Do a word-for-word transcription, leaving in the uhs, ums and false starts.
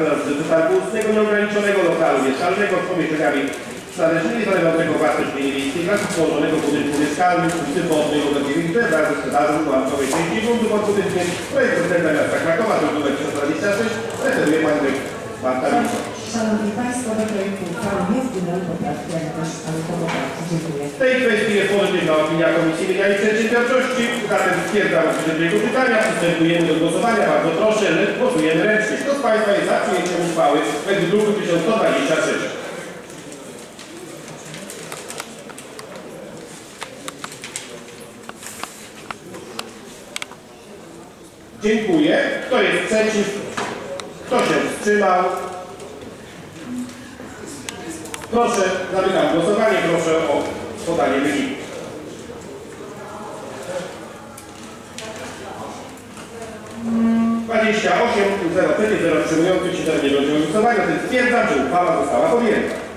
do wytargu ustnego nieograniczonego lokalu mieszkalnego z pomieszczeniami zależnymi zajmującego własność linii miejskiej wraz z położonego budynku mieszkalnym, ulicy Wodnej nr dziewięć B wraz ze sprzedażą połamkowej części gruntów odbudynkiem projekt prezydenta miasta Krakowa, druk nr trzysta dwadzieścia sześć, referuje pan Marta Wilczak. Szanowni Państwo, do projektu uchwały nie wpłynęły poprawki, ale też autopoprawki. Dziękuję. W tej kwestii jest pozytywna opinia Komisji Wymiar i Przedsiębiorczości. Zatem stwierdzam przeciwnego pytania. Przystępujemy do głosowania. Bardzo proszę, głosujemy ręcznie. Kto z Państwa jest za przyjęciem uchwały według druku tysiąc sto dwadzieścia sześć? Dziękuję. Kto jest przeciw? Kto się wstrzymał? Proszę, zamykam głosowanie. Proszę o podanie wyniku. dwadzieścia osiem zero, zero przyjmujących się, nie będzie głosowania. Stwierdzam, że uchwała została podjęta.